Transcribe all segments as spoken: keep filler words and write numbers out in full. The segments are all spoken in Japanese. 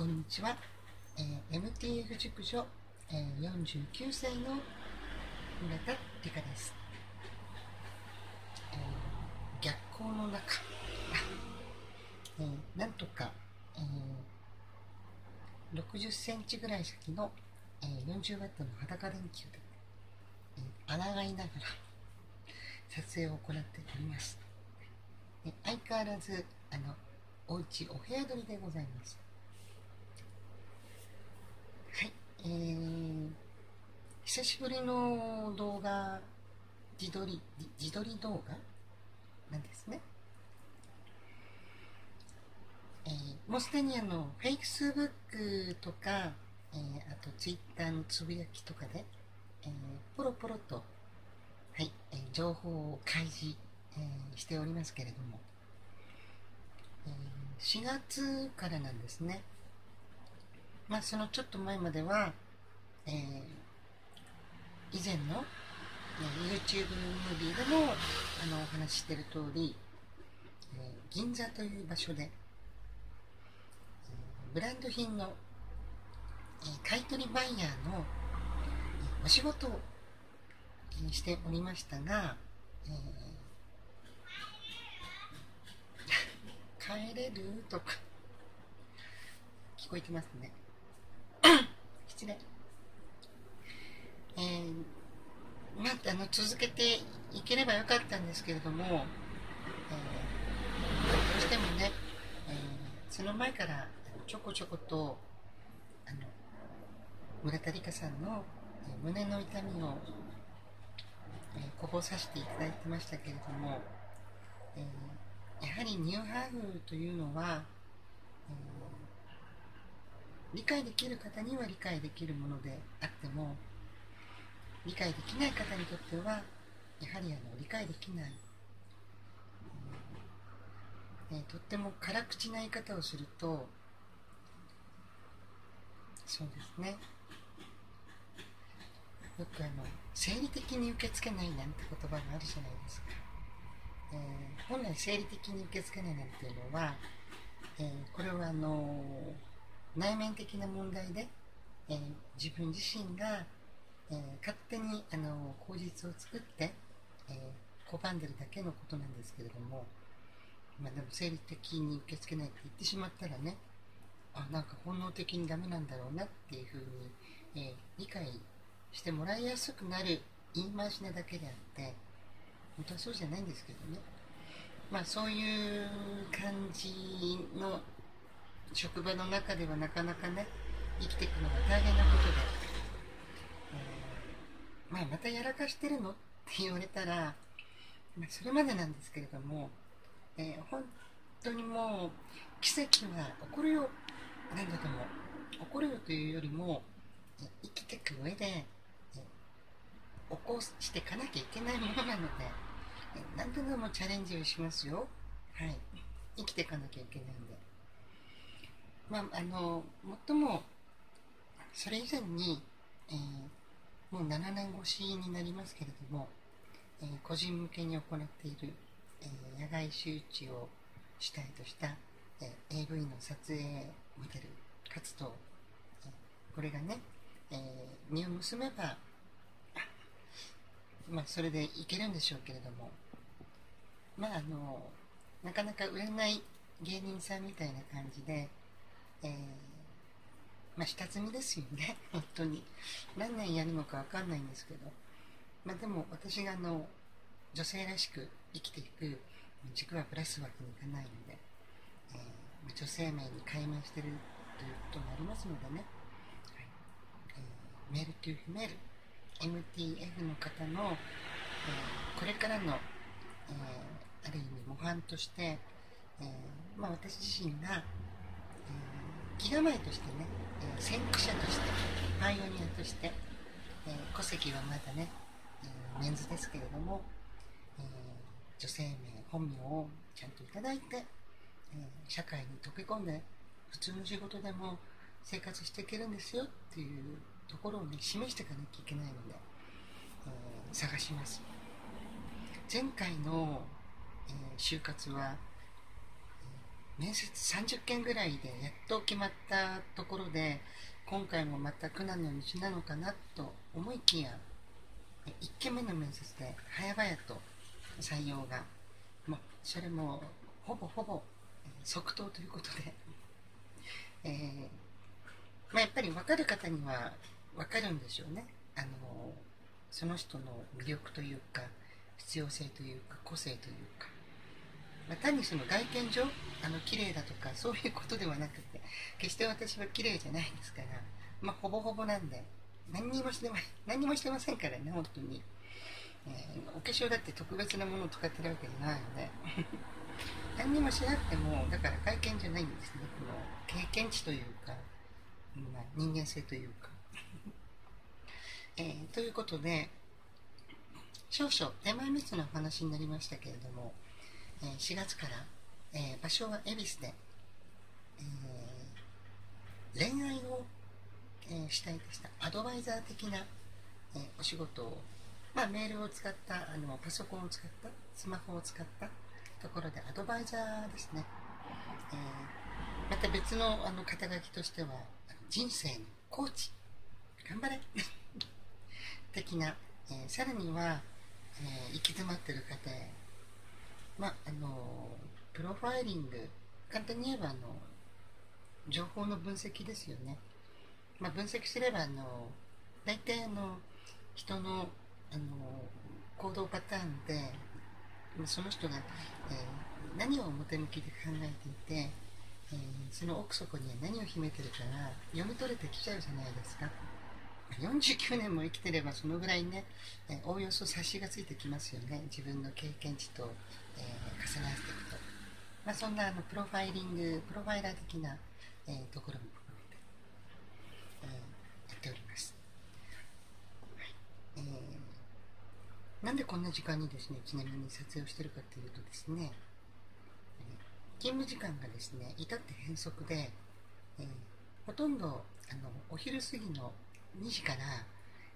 こんにちは、えー、エムティーエフ 塾女、えー、よんじゅうきゅうさいの村田理香です、えー、逆光の中、えー、なんとか、えー、ろくじゅっセンチぐらい先の、えー、よんじゅうワットの裸電球で、えー、穴がいながら撮影を行っております。えー、相変わらずあのおうちお部屋撮りでございます。はい、えー、久しぶりの動画、自撮り、自撮り動画なんですね。えー、もうすでにあの、Facebook とか、えー、あと Twitter のつぶやきとかで、えー、ポロポロと、はい、えー、情報を開示、えー、しておりますけれども、えー、しがつからなんですね。まあ、そのちょっと前までは、えー、以前の、ね、YouTube ムービーでもあのお話ししている通り、えー、銀座という場所で、えー、ブランド品の、えー、買取バイヤーの、えー、お仕事をしておりましたが、えー、帰れるとか聞こえてますね。失礼。えー、まあ、あの続けていければよかったんですけれども、えー、どうしてもね、えー、その前からちょこちょことあの村田理香さんの、えー、胸の痛みを、えー、こぼさせていただいてましたけれども、えー、やはりニューハーフというのは、えー理解できる方には理解できるものであっても、理解できない方にとってはやはりあの理解できない、うんえー、とっても辛口な言い方をすると、そうですね、よくあの生理的に受け付けないなんて言葉があるじゃないですか。えー、本来生理的に受け付けないなんていうのは、えー、これはあのー内面的な問題で、えー、自分自身が、えー、勝手にあの口実を作って、えー、拒んでるだけのことなんですけれども、まあ、でも生理的に受け付けないって言ってしまったらね、あ、なんか本能的にダメなんだろうなっていうふうに、えー、理解してもらいやすくなる言い回しなだけであって、本当はそうじゃないんですけどね、まあ、そういう感じの職場の中ではなかなかね、生きていくのが大変なことで、えー、まあ、またやらかしてるのって言われたら、まあ、それまでなんですけれども、えー、本当にもう奇跡は起こるよ、何度でも起こるよというよりも、えー、生きていく上で、えー、起こしていかなきゃいけないものなので、えー、何度でもチャレンジをしますよ。はい、生きていかなきゃいけないんで。まあ、あのもっともそれ以前に、えー、もうななねんごしになりますけれども、えー、個人向けに行っている、えー、野外周知を主体とした、えー、エーブイ の撮影モデル活動、えー、これがね、えー、実を結べばまあそれでいけるんでしょうけれども、まああのなかなか売れない芸人さんみたいな感じで。えー、まあ下積みですよね。本当に何年やるのか分かんないんですけど、まあ、でも私があの女性らしく生きていく軸はぶらすわけにいかないので、えー、女性名に改名してるということになりますのでね、はいえー、メールトゥーフィメール エムティーエフ の方の、えー、これからの、えー、ある意味模範として、えーまあ、私自身が気構えとしてね、えー、先駆者として、パイオニアとして、えー、戸籍はまだね、えー、メンズですけれども、えー、女性名、本名をちゃんといただいて、えー、社会に溶け込んで、普通の仕事でも生活していけるんですよっていうところをね、示していかなきゃいけないので、えー、探します。前回の、えー、就活は、面接さんじゅっけんぐらいでやっと決まったところで、今回もまた苦難の道なのかなと思いきや、いっけんめの面接で早々と採用が、もうそれもほぼほぼ即答ということで、えーまあ、やっぱり分かる方には分かるんでしょうね。あのその人の魅力というか、必要性というか、個性というか、まあ、単にその外見上あの綺麗だとかそういうことではなくて、決して私は綺麗じゃないですから、まあ、ほぼほぼなんで何にもしてま何にもしてませんからね、本当に、えー、お化粧だって特別なものを使ってるわけじゃないので何にもしなくても、だから外見じゃないんですね、この経験値というか、まあ、人間性というかえー、ということで、少々手前密の話になりましたけれども、えー、しがつから、えー、場所は恵比寿で、えー、恋愛を、えー、主体としたアドバイザー的な、えー、お仕事を、まあ、メールを使ったあのパソコンを使ったスマホを使ったところでアドバイザーですね、えー、また別 の, あの肩書きとしては人生のコーチ頑張れ的な、えー、さらには、えー、行き詰まっている方へ、まああのー、プロファイリング、簡単に言えばあの情報の分析ですよね。まあ、分析すればあの大体あの人の、あのー、行動パターンで、その人が、えー、何を表向きで考えていて、えー、その奥底には何を秘めてるかが読み取れてきちゃうじゃないですか。よんじゅうきゅうねんも生きてればそのぐらいね、えー、おおよそ察しがついてきますよね、自分の経験値と、えー、重ね合わせていくと、まあ、そんなあのプロファイリング、プロファイラー的な、えー、ところも含めて、えー、やっております、はい。えー、なんでこんな時間にですね、ちなみに撮影をしているかというとですね、勤務時間がですね、至って変則で、えー、ほとんどあのお昼過ぎのにじから、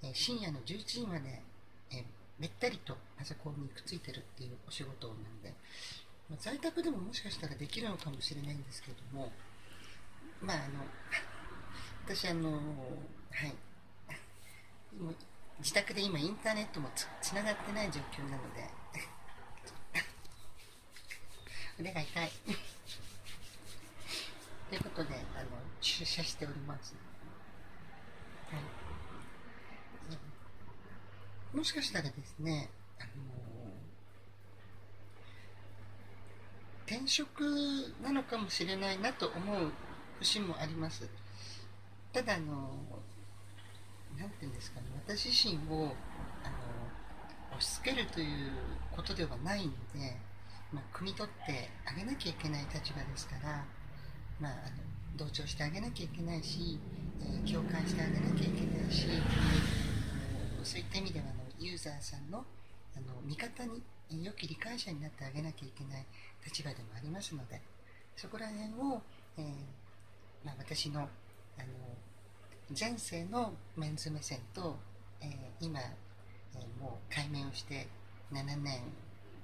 えー、深夜のじゅういちじまで、えー、べったりとパソコンにくっついてるっていうお仕事なんで、まあ、在宅でももしかしたらできるのかもしれないんですけれども、まああの私あのはい自宅で今インターネットも つ, つながってない状況なので腕が痛いということであの出社しております。はい、もしかしたらですね、あのー、転職なのかもしれないなと思う節もあります。ただ、あのー、なんていうんですかね、私自身を、あのー、押し付けるということではないので、まあ、汲み取ってあげなきゃいけない立場ですから、まあ、あの同調してあげなきゃいけないし、共感してあげなきゃいけないし、そういった意味ではユーザーさんの味方に、良き理解者になってあげなきゃいけない立場でもありますので、そこら辺を、えーまあ、私 の, あの前世のメンズ目線と、えー、今、えー、もう改名をしてななね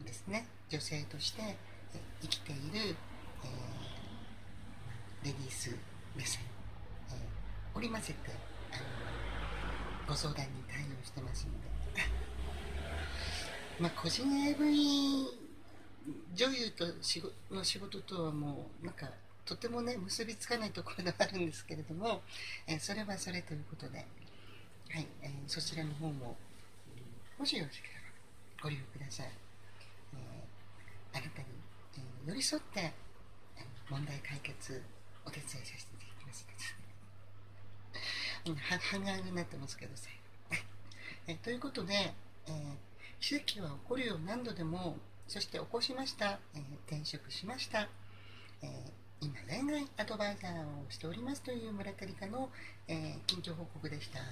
んですね、女性として生きている、えー、レディース目線織り交ぜてあのご相談に対応してますのでまあ個人 エーブイ 女優としごの仕事とはもうなんかとてもね結びつかないところではあるんですけれども、えそれはそれということで、はいえー、そちらの方ももしよろしければご利用ください。えー、あなたに、えー、寄り添って問題解決お手伝いさせていただきますので半々になってますけどさえということで、えー、奇跡は起こるよ、何度でも。そして起こしました、えー、転職しました、えー、今恋愛アドバイザーをしておりますという村田理香の、えー、近況報告でしたは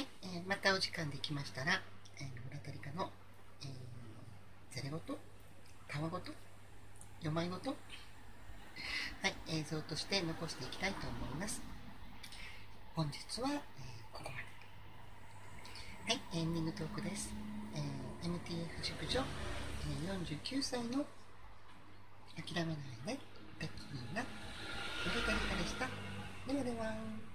い、えー、またお時間できましたら、えー、村田理香のざれ言、たわごと、よまいごと、はい、映像として残していきたいと思います。本日は、えー、ここまで。はい、エンディングトークです。えー、エムティーエフ 塾女、えー、よんじゅうきゅうさいの諦めないで、ガッキーな、お疲れ様でした。ではでは。